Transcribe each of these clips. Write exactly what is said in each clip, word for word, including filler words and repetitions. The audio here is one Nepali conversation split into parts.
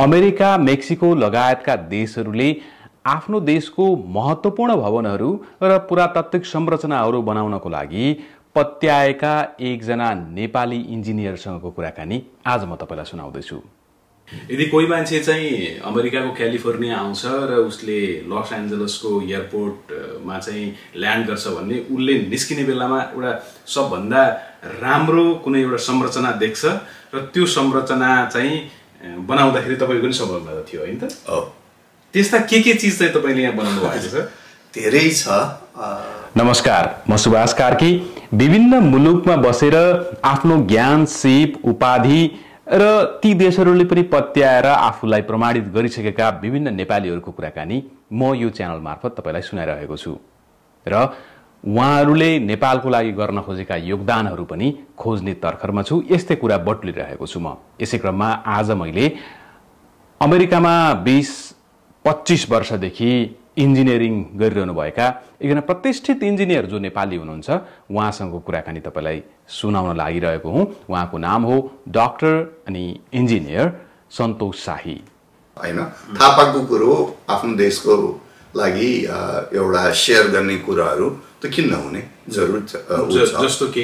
अमेरिका, मेक्सिको लगायतका देशहरूले आफ्नो देशको महत्त्वपूर्ण भवनहरू र पुरातात्विक संरचनाहरू बनाउनको लागि पत्याएका एकजना नेपाली इन्जिनियरसँगको कुराकानी आज म तपाईलाई सुनाउँदैछु। यदि कोही मान्छे चाहिँ अमेरिकाको क्यालिफोर्निया आउँछ र उसले लस एन्जलसको एयरपोर्टमा चाहिँ ल्यान्ड गर्छ भन्ने उले निस्किने बेलामा एउटा सबभन्दा राम्रो कुनै एउटा संरचना देख्छ र त्यो संरचना चाहिँ बनाउँदाखेरि तपाईको पनि सफलता थियो हैन त? हो त्यस्ता के के चीज चाहिँ तपाईले यहाँ बनाउनु भएको छ? धेरै छ। नमस्कार, म सुभाष कार्की। विभिन्न मुलुकमा बसेर आफ्नो ज्ञान, सिप, उपाधि र ती देशहरूले पनि पत्याएर आफूलाई प्रमाणित गरिसकेका विभिन्न नेपालीहरूको कुराकानी म यो च्यानल मार्फत तपाईलाई सुनाइरहेको छु र उहाँहरूले नेपालको लागि गर्न खोजेका योगदानहरू पनि खोज्ने तर्खरमा छु। यस्तै कुरा बटुलिरहेको छु म। यसै क्रममा आज मैले अमेरिकामा बीस पच्चीस वर्षदेखि इन्जिनियरिङ गरिरहनुभएका एकजना प्रतिष्ठित इन्जिनियर जो नेपाली हुनुहुन्छ उहाँसँगको कुराकानी तपाईलाई सुनाउन लागिरहेको हुँ। उहाँको नाम हो डाक्टर अनि इन्जिनियर सन्तोष शाही। हैन थापाको कुरो आफ्नो देशको लागि एउटा शेयर गर्ने कुराहरू त किन नहुने जरुर हुन्छ। जस्तो के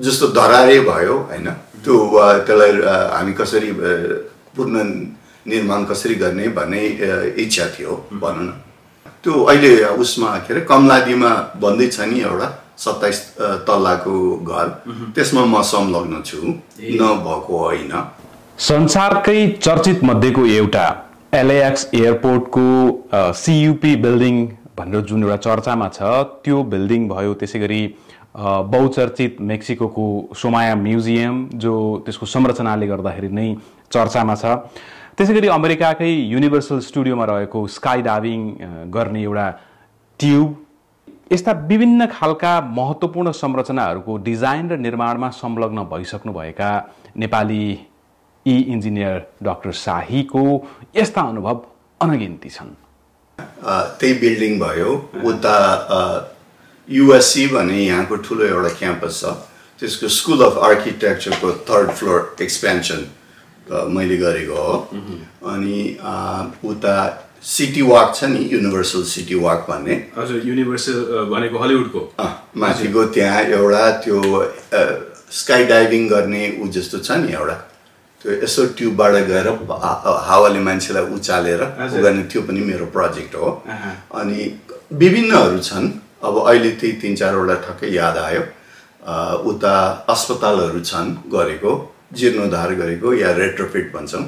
जस्तो दरारे भयो हैन, त्यो त्यसलाई हामी कसरी पूर्ण निर्माण कसरी गर्ने भन्ने इच्छा थियो भनौँ न। त्यो अहिले उसमा के अरे कमलादीमा बन्दै छ नि एउटा सत्ताइस तल्लाको घर, त्यसमा म संलग्न छु नभएको होइन। संसारकै चर्चित मध्येको एउटा एलएएक्स एयरपोर्टको सीयूपी बिल्डिङ भनेर जुन एउटा चर्चामा छ त्यो बिल्डिङ भयो। त्यसैगरी बहुचर्चित मेक्सिकोको सोमाया म्युजियम जो त्यसको संरचनाले गर्दाखेरि नै चर्चामा छ। त्यसैगरी अमेरिकाकै युनिभर्सल स्टुडियोमा रहेको स्काई डाइभिङ गर्ने एउटा ट्युब, यस्ता विभिन्न खालका महत्त्वपूर्ण संरचनाहरूको डिजाइन र निर्माणमा संलग्न भइसक्नुभएका नेपाली यी इन्जिनियर डाक्टर शाहीको यस्ता अनुभव अनगिन्ती छन्। त्यही बिल्डिङ भयो, उता युएससी भन्ने यहाँको ठुलो एउटा क्याम्पस छ, त्यसको स्कुल अफ आर्किटेक्चरको थर्ड फ्लोर एक्सपेन्सन मैले गरेको हो। अनि उता सिटी वाक छ नि, युनिभर्सल सिटी वाक भन्ने, हजुर युनिभर्सल भनेको हलिउडको माथिको त्यहाँ एउटा त्यो स्काई डाइभिङ गर्ने ऊ जस्तो छ नि एउटा, त्यो यसो ट्युबबाट गएर हावाले मान्छेलाई उचालेर गर्ने, त्यो पनि मेरो प्रोजेक्ट हो। अनि विभिन्नहरू छन्, अब अहिले त्यही तिन चारवटा ठक्कै याद आयो। उता अस्पतालहरू छन् गरेको, जीर्णोद्धार गरेको या रेट्रोफिट भन्छौँ,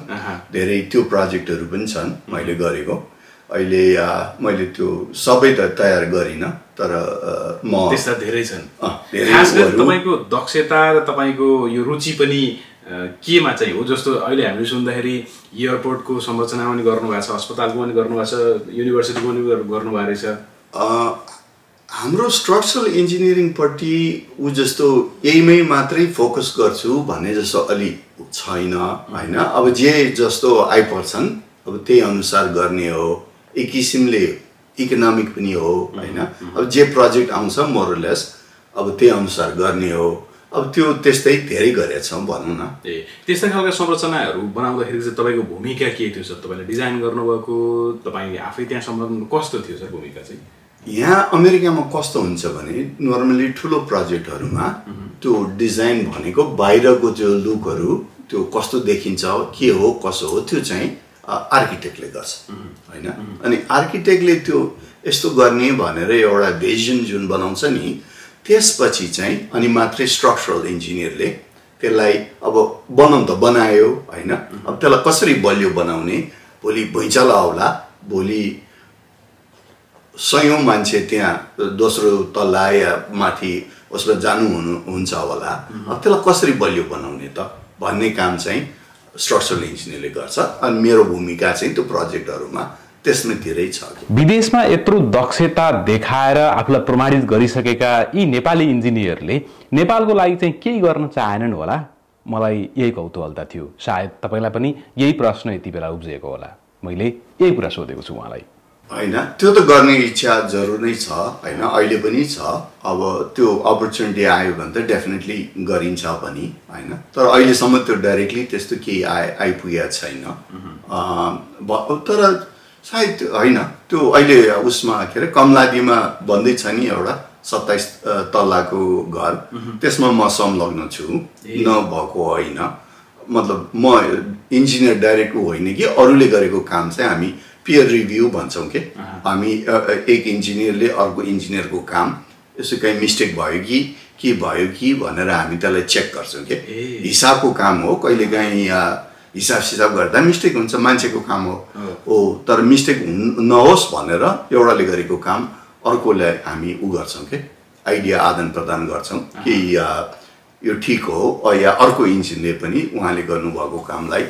धेरै त्यो प्रोजेक्टहरू पनि छन् मैले गरेको। अहिले मैले त्यो सबै त तयार गरिनँ तर म त्यस्ता धेरै छन्। खास गरी तपाईँको दक्षता र तपाईँको यो रुचि पनि केमा चाहिँ हो? जस्तो अहिले हामीले सुन्दाखेरि एयरपोर्टको संरचनामा पनि गर्नुभएको छ, अस्पतालको पनि गर्नुभएको छ, युनिभर्सिटीको पनि गर्नुभएको रहेछ। हाम्रो स्ट्रक्चरल इन्जिनियरिङपट्टि ऊ जस्तो यहीमै मात्रै फोकस गर्छु भने जस्तो अलि छैन होइन। अब जे जस्तो आइपर्छन् अब त्यही अनुसार गर्ने हो, एक किसिमले इकोनोमिक पनि हो होइन। अब जे प्रोजेक्ट आउँछ मोरलेस अब त्यही अनुसार गर्ने हो। अब त्यो त्यस्तै धेरै गरेछौँ भनौँ न। ए त्यस्ता खालका संरचनाहरू बनाउँदाखेरि चाहिँ तपाईँको भूमिका के थियो सर? तपाईँले डिजाइन गर्नुभएको, तपाईँले आफै त्यहाँ संलग्न, कस्तो थियो सर भूमिका चाहिँ? यहाँ अमेरिकामा कस्तो हुन्छ भने नर्मली ठुलो प्रोजेक्टहरूमा त्यो डिजाइन भनेको बाहिरको त्यो लुकहरू त्यो कस्तो देखिन्छ के हो कसो हो त्यो चाहिँ आर्किटेक्टले गर्छ होइन। अनि आर्किटेक्टले त्यो यस्तो गर्ने भनेर एउटा भिजन जुन बनाउँछ नि, त्यसपछि चाहिँ अनि मात्रै स्ट्रक्चरल इन्जिनियरले त्यसलाई अब बनाउनु त बनायो होइन, अब त्यसलाई कसरी बलियो बनाउने, भोलि भुइँचालो आउला, भोलि सयौं मान्छे त्यहाँ दोस्रो तल्ला या माथि उसमा जानु हुन्छ होला, अब त्यसलाई कसरी बलियो बनाउने त भन्ने काम चाहिँ स्ट्रक्चरल इन्जिनियरले गर्छ। अनि मेरो भूमिका चाहिँ त्यो प्रोजेक्टहरूमा त्यसमैतिरै छ। विदेशमा यत्रो दक्षता देखाएर आफूलाई प्रमाणित गरिसकेका यी नेपाली इन्जिनियरले नेपालको लागि चाहिँ केही गर्न चाहेनन् होला, मलाई यही कौतूहलता थियो। सायद तपाईँलाई पनि यही प्रश्न यति बेला उब्जिएको होला, मैले यही कुरा सोधेको छु उहाँलाई। हैन त्यो त गर्ने इच्छा जरुर नै छ हैन अहिले पनि छ अब त्यो अपर्चुनिटी आयो भने त डेफिनेटली गरिन्छ पनि हैन तर अहिले सम्म त्यो डाइरेक्टली त्यस्तो केही आइपुगेको छैन अ तर सायद हैन त्यो अहिले उसमा के रे कमलादीमा बन्दै छ नि एउटा सत्ताइस तल्लाको घर त्यसमा म संलग्न छु न भएको हैन मतलब म इन्जिनियर डाइरेक्ट होइन कि अरूले गरेको काम चाहिँ हामी peer review भन्छौं के हामी एक इन्जिनियरले अर्को इन्जिनियरको काम यसो कुनै मिस्टेक भयो कि के भयो कि भनेर हामी त्यसलाई चेक गर्छौं के हिसाबको काम हो कहिलेकाहीँ हिसाब सिसाब गर्दा मिस्टेक हुन्छ मान्छेको काम हो ओ तर मिस्टेक नहोस् भनेर एउटाले गरेको काम अर्कोले हामी उ गर्छौं के आइडिया आदान प्रदान गर्छौं के यो ठीक हो या अर्को इन्जिनियरले पनि उहाँले गर्नु भएको कामलाई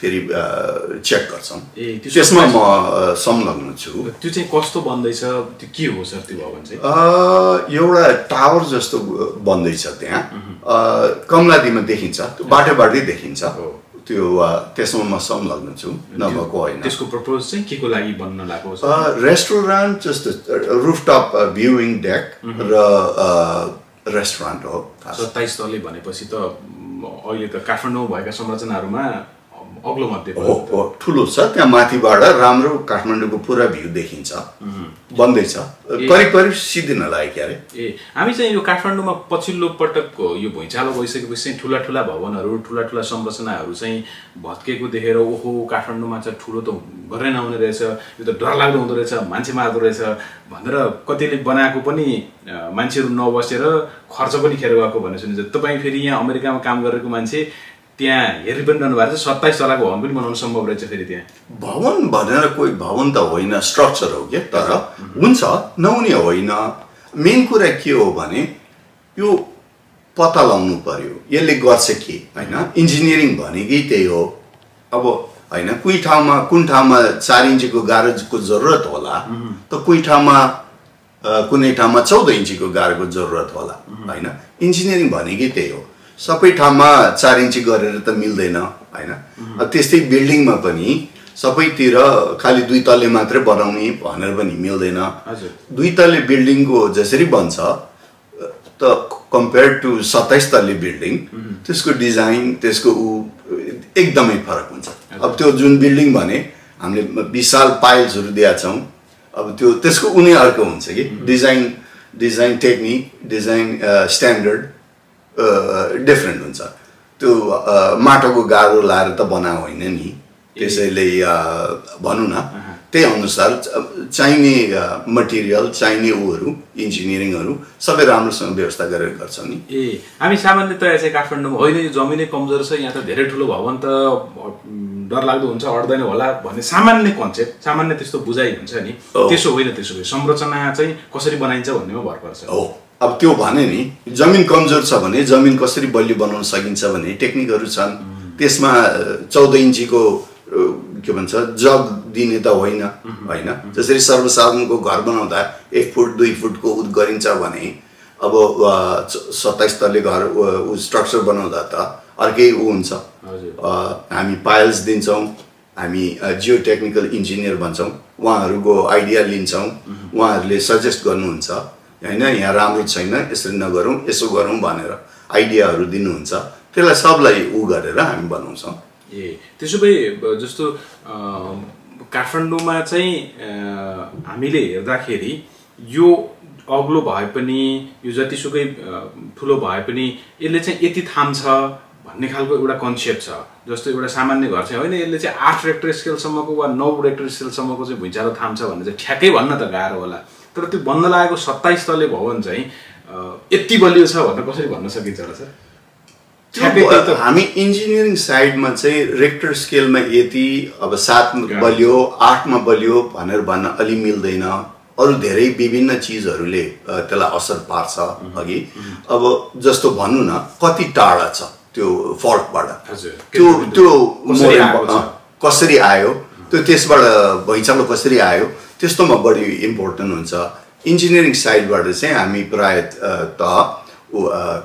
फेरि चेक गर्छौं त्यसमा म संलग्न छु त्यो चाहिँ कस्तो बन्दै छ त्यो के हो सर त्यो भवन चाहिँ अ एउटा टावर जस्तो बन्दै छ त्यहाँ कमलादीमा देखिन्छ त्यो बाटोबाटै देखिन्छ त्यो त्यसमा म संलग्न छु नभको हैन त्यसको प्रपोज चाहिँ केको लागि बन्न लाग्यो सर रेस्टुरेन्ट जस्तो रूफटप भ्यूइङ डेक र रेस्टुरेन्ट हो सत्ताइस तले भनेपछि त अहिले त काठमाडौँ भएका संरचनाहरुमा अग्लो मध्ये हो ठुलो छ त्यहाँ माथिबाट राम्रो काठमाडौँको पूरा भ्यू देखिन्छ बन्दै छ करिब करिब सिदिन लाग्यो अरे ए हामी चाहिँ यो काठमाडौँमा पछिल्लो पटक यो भुइँचालो भइसकेपछि चाहिँ ठुला ठुला भवनहरु ठुला ठुला संरचनाहरु चाहिँ भत्केको देखेर ओहो काठमाडौँमा चाहिँ ठुलो त गरे नहुने रहेछ यो त डरलाग्दो हुँदो रहेछ मान्छे मार्दो रहेछ भनेर कतिले बनाएको पनि मान्छेहरु नबसेर खर्च पनि खेर गएको भन्ने सुनिन्छ तपाई फेरि यहाँ अमेरिकामा काम गरेको मान्छे त्यहाँ हेरि पनि रहनु भएको छ सत्ताइस तलाको भवन पनि बनाउन सम्भव रहेछ फेरि त्यहाँ भवन भनेर कोही भवन त होइन स्ट्रक्चर हो के तर हुन्छ नहुने होइन मेन कुरा के हो भने यो पत्ता लगाउनु पर्यो यसले गर्छ के हैन इन्जिनियरिङ भनेकै त्यही हो अब हैन कुनै ठाउँमा कुन ठाउँमा चार इन्चको गारेजको जरुरत होला त कुनै ठाउँमा कुनै ठाउँमा चौध इन्चको गारेजको जरुरत होला हैन इन्जिनियरिङ भनेकै त्यही हो सबै ठाउँमा चार इन्च गरेर त मिल्दैन हैन त्यस्तै बिल्डिङमा पनि सबैतिर खाली दुई तले मात्र बनाउने भनेर पनि मिल्दैन हजुर दुई तले बिल्डिङको जसरी बन्छ त कम्पेयर टु सत्ताइस तले बिल्डिङ त्यसको डिजाइन त्यसको एकदमै फरक हुन्छ अब त्यो जुन बिल्डिङ भने हामीले विशाल पाइल्सहरु दिएछौं अब त्यो त्यसको उनी अर्को हुन्छ के design design technique design standard different हुन्छ त्यो माटोको गाह्रो लाएर त बनाउ हैन नि त्यसैले भन्नु न त्यही अनुसार चाहिने मटेरियल चाहिने उहरु इन्जिनियरिङहरु सबै राम्रोसँग व्यवस्था गरेर गर्छौ नि ए हामी सामान्यतया चाहिँ काठमाडौँमा अहिले यो जमिनै कमजोर छ यहाँ त धेरै ठुलो भवन त डर लाग्दो हुन्छ अड्दैन होला भन्ने सामान्य कन्सेप्ट सामान्य त्यस्तो बुझाइ हुन्छ नि त्यसो होइन त्यसो संरचना चाहिँ कसरी बनाइन्छ भन्नेमा भर पर्छ हो अब त्यो भने नि जमिन कमजोर छ भने जमिन कसरी बलियो बनाउन सकिन्छ भन्ने टेक्निकहरु छन् त्यसमा चौध इन्चीको के भन्छ जग दिने त होइन हैन जसरी सर्वसाधारणको घर बनाउँदा एक फुट दुई फुटको उद गरिन्छ भने अब सत्ताइस तले घर स्ट्रक्चर बनाउँदा त अर्कै उ हुन्छ हामी पाइल्स दिन्छौं हामी जियो टेक्निकल इन्जिनियर भन्छौं उहाँहरुको आइडिया लिन्छौं उहाँहरुले सजेस्ट गर्नुहुन्छ हैन यहाँ राम्रो छैन यसरी नगरौं यसो गरौं भनेर आइडियाहरु दिनुहुन्छ त्यसलाई सबलाई उ गरेर हामी बनाउँछौं ए त्यसो भए जस्तो काठमाडौँमा चाहिँ हामीले हेर्दाखेरि यो अग्लो भए पनि यो जतिसुकै ठुलो भए पनि यसले चाहिँ यति थाम्छ भन्ने खालको एउटा कन्सेप्ट छ जस्तो एउटा सामान्य घर चाहिँ होइन यसले चाहिँ आठ रेक्टर स्केल सम्मको वा नौ रेक्टर स्केल सम्मको चाहिँ भुइँचालो थाम्छ भन्ने चाहिँ ठ्याक्कै भन्न त गाह्रो होला तर त्यो बन्न लागेको सत्ताइस तले भवन चाहिँ यति बलियो छ भनेर कसरी भन्न सकिन्छ र सर त्यो हामी इन्जिनियरिङ साइडमा चाहिँ रेक्टर स्केलमा यति अब सात बलियो आठ मा बलियो भनेर भन्न अलि मिल्दैन अरु धेरै विभिन्न चीजहरुले त्यसलाई असर पार्छ अघि अब जस्तो भन्नु न कति टाढा छ त्यो फल्टबाट त्यो त्यो कसरी आयो त्यो त्यसबाट भइचालो कसरी आयो त्यस्तोमा बढी इम्पोर्टेन्ट हुन्छ इन्जिनियरिङ साइडबाट चाहिँ हामी प्राय त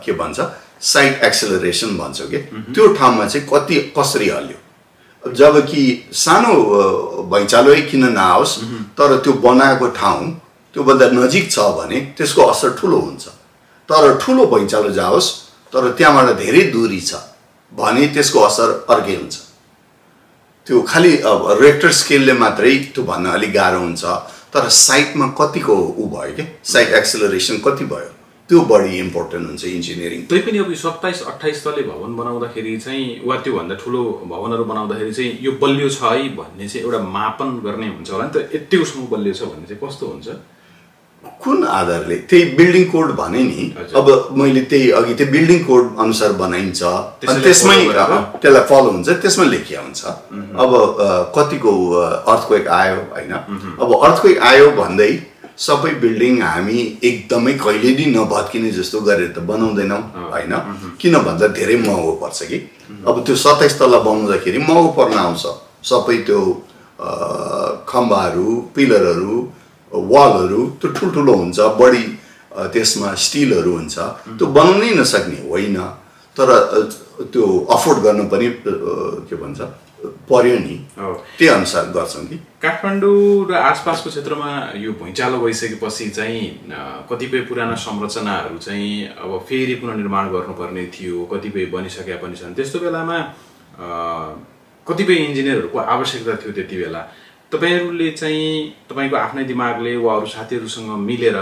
के भन्छ साइट एक्सेलरेसन भन्छौ के त्यो ठाउँमा चाहिँ कति कसरी हल्यो जबकि सानो भइचालो किन नआओस् तर त्यो बनाएको ठाउँ त्यो भन्दा नजिक छ भने त्यसको असर ठूलो हुन्छ तर ठूलो भइचालो जाओस् तर त्यहाँबाट धेरै दूरी छ भने त्यसको असर अर्कै हुन्छ त्यो खाली रेक्टर स्केलले मात्रै त्यो भन्न अलि गाह्रो हुन्छ तर साइटमा कतिको उ भयो के साइट एक्सेलरेसन कति भयो त्यो बढी इम्पोर्टेन्ट हुन्छ इन्जिनियरिङ तै पनि अब यो सत्ताइस अठ्ठाइस तले भवन बनाउँदाखेरि चाहिँ वा त्यो भन्दा ठूलो भवनहरु बनाउँदाखेरि चाहिँ यो बलियो छ है भन्ने चाहिँ एउटा मापन गर्ने हुन्छ होला नि त यतिको सम्म बलियो छ भन्ने चाहिँ कस्तो हुन्छ कुन आधारले त्यही बिल्डिङ कोड भने नि अब मैले त्यही अघि त्यो बिल्डिङ कोड अनुसार बनाइन्छ अनि त्यसमै त्यसलाई फलो हुन्छ त्यसमा लेखिया हुन्छ अब कतिको अर्थक्वेक आयो हैन अब अर्थक्वेक आयो भन्दै सबै बिल्डिङ हामी एकदमै कहिले नि नभत्किने जस्तो गरेर त बनाउँदैनौ हैन किन भन्दा धेरै महँगो पर्छ कि अब त्यो सत्ताइस तला बनाउँदाखेरि महँगो पर्न आउँछ सबै त्यो खम्बाहरू पिलरहरू वालहरू त्यो ठुलठुलो हुन्छ बडी त्यसमा स्टीलहरू हुन्छ त्यो बनाउनै नसक्ने होइन तर त्यो अफोर्ड गर्न पनि के भन्छ पर्यो नि त्यही अनुसार गर्छन् कि काठमाडौँ र आसपासको क्षेत्रमा यो भुइँचालो भइसकेपछि चाहिँ कतिपय पुराना संरचनाहरू चाहिँ अब फेरि पुनर्निर्माण गर्नुपर्ने थियो कतिपय बनिसक्या पनि छन् त्यस्तो बेलामा कतिपय इन्जिनियरहरुको आवश्यकता थियो त्यति बेला तपाईहरुले चाहिँ तपाईको आफ्नै दिमागले वा अरु साथीहरुसँग मिलेर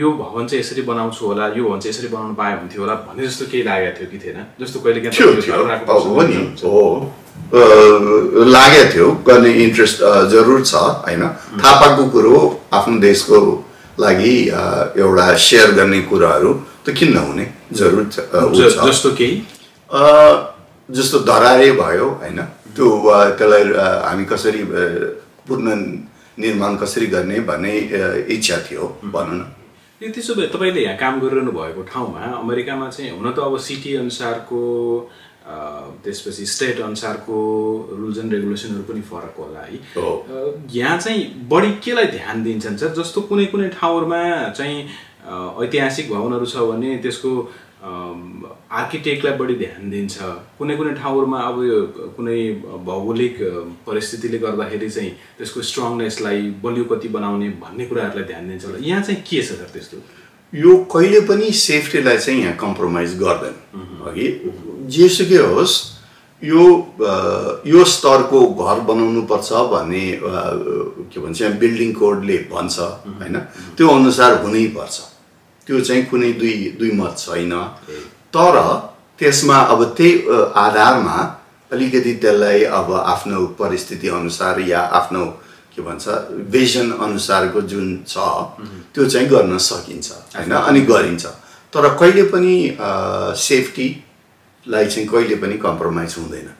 यो भवन चाहिँ यसरी बनाउँछु होला यो भवन चाहिँ यसरी बनाउन पाए हुन्थ्यो होला भन्ने जस्तो केही लागेको थियो कि थिएन जस्तो कहिलेकाहीँ त्यो हो लाग्या थियो गर्ने इन्ट्रेस्ट जरुर छ हैन थापाको कुरा आफ्नो देशको लागि एउटा शेयर गर्ने कुराहरू त किन नहुने जरुर हुन्छ जस्तो के जस्तो दरारे भयो हैन त्यो त्यसलाई हामी कसरी पुनर्निर्माण कसरी गर्ने भन्ने इच्छा थियो भनौं न यो त्यसो भए तपाईले यहाँ काम गरिरहनु भएको ठाउँमा अमेरिकामा चाहिँ हुन त अब सिटी अनुसारको त्यसपछि स्टेट अनुसारको रुल्स एन्ड रेगुलेसनहरु पनि फरक होला है यहाँ चाहिँ बढी केलाई ध्यान दिन्छन् सर जस्तो कुनै कुनै ठाउँहरुमा चाहिँ ऐतिहासिक भवनहरु छ भने त्यसको आर्किटेक्टलाई बढी ध्यान दिन्छ कुनै कुनै ठाउँहरुमा अब यो कुनै भौगोलिक परिस्थितिले गर्दाखेरि चाहिँ त्यसको स्ट्रङनेसलाई बलियो कति बनाउने भन्ने कुराहरुलाई ध्यान दिन्छ होला यहाँ चाहिँ के छ सर त्यस्तो यो कहिले पनि सेफ्टीलाई चाहिँ यहाँ कम्प्रोमाइज गर्दैन अघि जेसुकै होस् यो यो स्तरको घर बनाउनु पर्छ भन्ने के भन्छ बिल्डिङ कोडले भन्छ हैन त्यो अनुसार हुनै पर्छ त्यो चाहिँ कुनै दुई दुई मत छैन तर त्यसमा अब त्यही आधारमा अलिकति त्यसलाई अब आफ्नो परिस्थिति अनुसार या आफ्नो के भन्छ विजन अनुसारको जुन छ त्यो चाहिँ गर्न सकिन्छ हैन अनि गरिन्छ तर कहिले पनि सेफ्टी लाई चाहिँ कहिले पनि कम्प्रोमाइज हुँदैन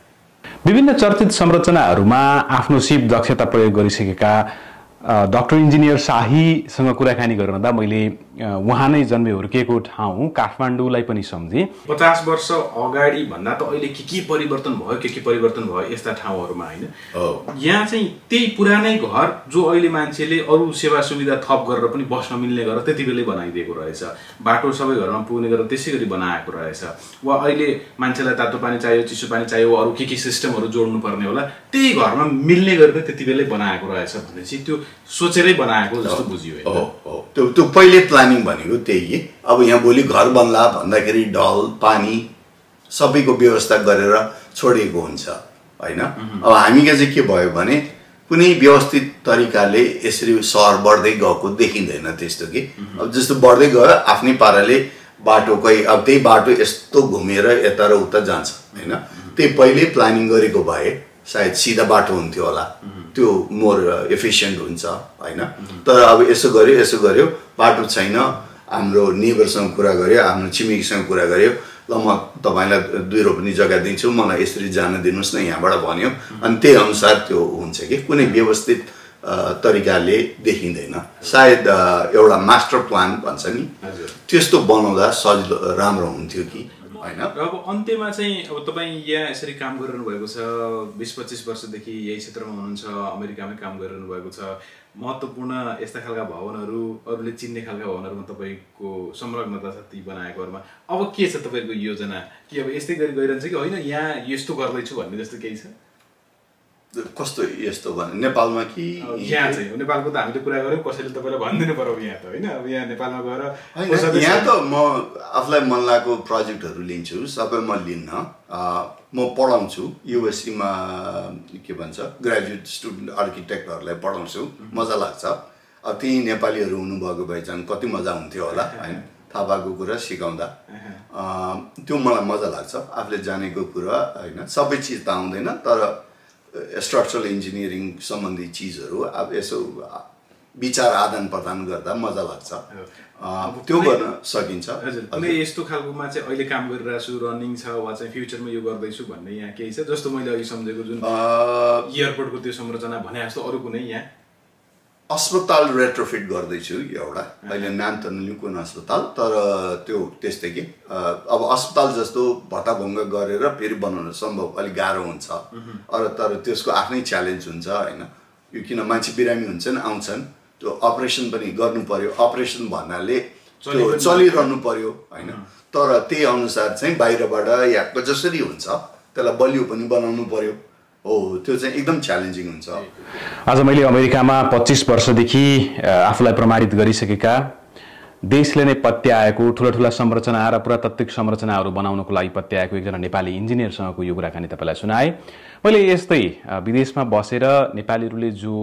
विभिन्न चर्चित संरचनाहरुमा आफ्नो सिप दक्षता प्रयोग गरिसकेका डाक्टर इन्जिनियर शाहीसँग कुराकानी गर्दा मैले उहाँ नै जन्मे हुर्केको ठाउँ काठमाडौँलाई पनि सम्झे पचास वर्ष अगाडि भन्दा त अहिले के के परिवर्तन भयो के के परिवर्तन भयो यस्ता ठाउँहरुमा हैन यहाँ चाहिँ त्यही पुरानै घर जो अहिले मान्छेले अरु सेवा सुविधा थप गरेर पनि बस्न मिल्ने गरेर त्यतिबेलै बनाइदिएको रहेछ बाटो सबै घरमा पुग्ने गरेर त्यसैगरी बनाएको रहेछ वा अहिले मान्छेलाई तातो पानी चाहियो चिसो पानी चाहियो अरु के के सिस्टमहरु जोड्नु पर्ने होला त्यही घरमा मिल्ने गरेर त्यतिबेलै बनाएको रहेछ भनेपछि त्यो सोचेरै बनाएको जस्तो बुझियो हैन हो त्यो त्यो पहिले प्लानिङ भनेको त्यही अब यहाँ बोली घर बन्ला भन्दाखेरि ढल पानी सबैको व्यवस्था गरेर छोडेको हुन्छ हैन अब हामीका चाहिँ के भयो भने कुनै व्यवस्थित तरिकाले यसरी सहर बढ्दै गएको देखिदैन त्यस्तो कि अब जस्तो बढ्दै गयो आफ्नै पाराले बाटोकै अब त्यही बाटो यस्तो घुमेर यता र उता जान्छ हैन त्यही पहिले प्लानिङ गरेको भए सायद सिधा बाटो हुन्थ्यो होला त्यो मोर एफिसिएन्ट हुन्छ हैन तर अब यसो गर्यो यसो गर्यो बाटो छैन हाम्रो नेबरसँग कुरा गर्यो हाम्रो छिमेकीसँग कुरा गर्यो ल म तपाईलाई दुई रोपनी जग्गा दिन्छु मलाई यसरी जान दिनुस् न यहाँबाट भन्यो अनि त्यही अनुसार त्यो हुन्छ के कुनै व्यवस्थित तरिकाले देखिदैन सायद एउटा मास्टर प्लान भन्छ नि त्यस्तो बनाउँदा सजिलो राम्रो हुन्थ्यो कि हैन अब अन्त्यमा चाहिँ अब तपाई यहाँ यसरी काम गरिरहनु भएको छ बीस पच्चीस वर्षदेखि यही क्षेत्रमा हुनुहुन्छ अमेरिकामै काम गरिरहनु भएको छ महत्त्वपूर्ण यस्ता खालका भवनहरू अरूले चिन्ने खालका भवनहरूमा तपाईको संलग्नता छ ती बनाएकोहरुमा अब के छ तपाईको योजना के अब यस्तै गरी गइरहन्छ कि हैन यहाँ यस्तो गर्दै छु भन्ने जस्तो केही छ कस्तो यस्तो भने नेपालमा कि यहाँ चाहिँ नेपालको त हामीले कुरा गर्यौ कसैले तपाईलाई भन्दिनु पर्यो यहाँ त हैन अब यहाँ नेपालमा गएर यहाँ त म आफुलाई मन लागेको प्रोजेक्टहरु लिन्छु सबै म लिन्न म पढाउँछु युएससी मा के भन्छ ग्रेजुएट स्टुडेन्ट आर्किटेक्टहरुलाई पढाउँछु मजा लाग्छ अब ती नेपालीहरु हुनु भएको भए चाहिँ कति मजा हुन्थ्यो होला हैन थापाको कुरा सिकाउँदा त्यो मलाई मजा लाग्छ आफुले जानेको कुरा हैन सबै चीज त आउँदैन तर structural engineering सम्बन्धी चीजहरु अब यसो विचार आदान प्रदान गर्दा मजा लाग्छ त्यो गर्न सकिन्छ हजुर अनि यस्तो खालकोमा चाहिँ अहिले काम गरिरहेको छु रनिङ छ वा चाहिँ फ्युचरमा यो गर्दै छु भन्ने यहाँ केही छ जस्तो मैले अघि समझेको जुन एयरपोर्टको त्यो संरचना भने जस्तो अरु कुनै यहाँ अस्पताल रेट्रोफिट गर्दै छु एउटा अहिले नाम त नलिउको अस्पताल तर त्यो त्यस्तै के अब अस्पताल जस्तो भटाभंग गरेर फेरि बनाउन सम्भव अलि गाह्रो हुन्छ अर तर त्यसको आफ्नै च्यालेन्ज हुन्छ हैन यो किन मान्छे बिरामी हुन्छन् आउँछन् त्यो अपरेसन पनि गर्नु पर्यो अपरेसन भन्नाले चलिरहनु पर्यो हैन तर त्यही अनुसार चाहिँ बाहिरबाट या जसरी हुन्छ त्यसलाई बलियो पनि बनाउनु पर्यो Oh, त्यो चाहिँ एकदम च्यालेन्जिङ हुन्छ आज मैले अमेरिकामा पच्चीस वर्ष देखि आफुलाई प्रमाणित गरिसकेका देशले नै पत्याएको ठूलठूला संरचना र पुरातात्विक संरचनाहरू बनाउनको लागि पत्याएको एकजना नेपाली इन्जिनियरसँगको यो कुराकानी तपाईलाई सुनाए मैले यस्तै विदेशमा बसेर नेपालीहरूले जो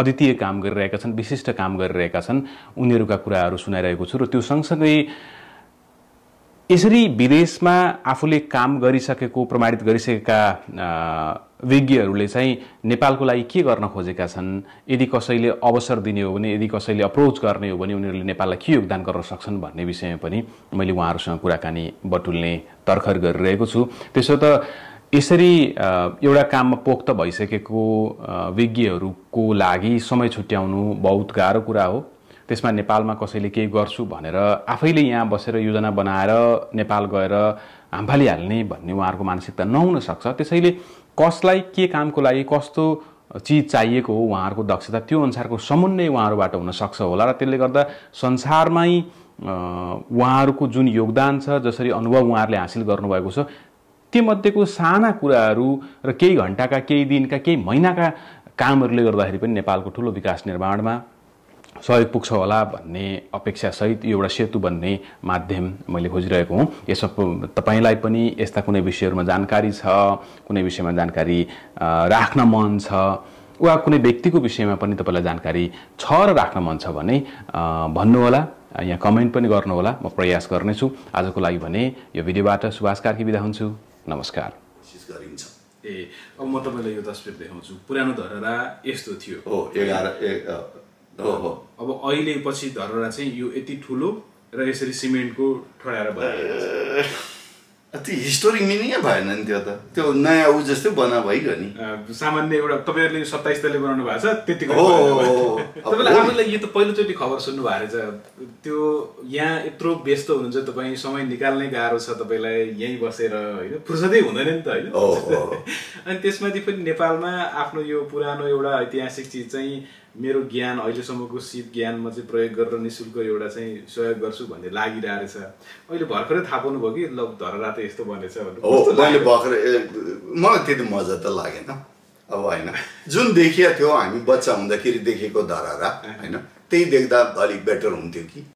अद्वितीय काम गरिरहेका छन् विशिष्ट काम गरिरहेका छन् उनीहरुका कुराहरू सुनाइरहेको छु र त्यो सँगसँगै यसरी विदेशमा आफूले काम गरिसकेको प्रमाणित गरिसकेका विज्ञहरूले चाहिँ नेपालको लागि के गर्न खोजेका छन् यदि कसैले अवसर दिने हो भने यदि कसैले अप्रोच गर्ने हो भने उनीहरूले नेपाललाई के योगदान गर्न सक्छन् भन्ने विषयमा पनि मैले उहाँहरुसँग कुराकानी बटुल्ने तर्खर गरिरहेको छु त्यसो त यसरी एउटा काममा पोख्त भइसकेको विज्ञहरूको लागि समय छुट्याउनु बहुत गाह्रो कुरा हो त्यसमा नेपालमा कसैले के गर्छु भनेर आफैले यहाँ बसेर योजना बनाएर नेपाल गएर हामफाली हाल्ने भन्ने उहाँहरुको मानसिकता नहुन सक्छ त्यसैले कसलाई के कामको लागि कस्तो चीज चाहिएको हो उहाँहरुको दक्षता त्यो अनुसारको समन्वय उहाँहरुबाट हुन सक्छ होला र त्यसले गर्दा संसारमै उहाँहरुको जुन योगदान छ जसरी अनुभव उहाँहरुले हासिल गर्नु भएको छ त्यो मध्येको साना कुराहरु र केही घण्टाका केही दिनका केही महिनाका कामहरुले गर्दाखेरि पनि नेपालको ठूलो विकास निर्माणमा सहयोग पुग्छ होला भन्ने अपेक्षा सहित एउटा सेतु बन्ने माध्यम मैले खोजिरहेको हुँ यसो तपाईलाई पनि यस्ता कुनै विषयहरुमा जानकारी छ कुनै विषयमा जानकारी राख्न मन छ वा कुनै व्यक्तिको विषयमा पनि तपाईलाई जानकारी छ र राख्न मन छ भने भन्नु होला यहाँ कमेन्ट पनि गर्नु होला म प्रयास गर्ने छु आजको लागि भने यो भिडियोबाट सुभाष कार्की बिदा हुन्छु नमस्कार विशेष गरिन्छ ए अब म तपाईलाई यो तस्बिर देखाउँछु पुरानो धरहरा यस्तो थियो हो एघार ओहो अब अहिले पछि धरहरा चाहिँ यो यति ठूलो र यसरी सिमेन्टको ठडाएर बनाएको छ अति हिस्टोरिक मिनिङ भएन नि त्यो त त्यो नयाँ उ जस्तै बना भइगयो नि सामान्य एउटा तपाईहरुले सत्ताइस तले बनाउनु भएको छ त्यतिको तपाईलाई हामीलाई यो त पहिलोचोटी खबर सुन्नु भएर चाहिँ त्यो यहाँ यत्रो व्यस्त हुनुहुन्छ तपाई समय निकाल्नै गाह्रो छ तपाईलाई यही बसेर हैन फुर्सदै हुँदैन नि त हैन अनि त्यसमाथि पनि नेपालमा आफ्नो यो पुरानो एउटा ऐतिहासिक चीज चाहिँ मेरो ज्ञान अहिलेसम्मको सिप ज्ञान म चाहिँ प्रयोग गरेर निशुल्क एउटा चाहिँ सहयोग गर्छु भन्ने लागिरहेको छ अहिले भर्खरै थाहा पाउनु भयो कि ल धरहरा त यस्तो बनेछ भन्नु हो मैले भर्खरै मलाई त्यति मजा त लागेन अब हैन जुन देखिया थियो हामी बच्चा हुँदाखेरि देखेको धरहरा हैन त्यही देख्दा अलि बेटर हुन्थ्यो कि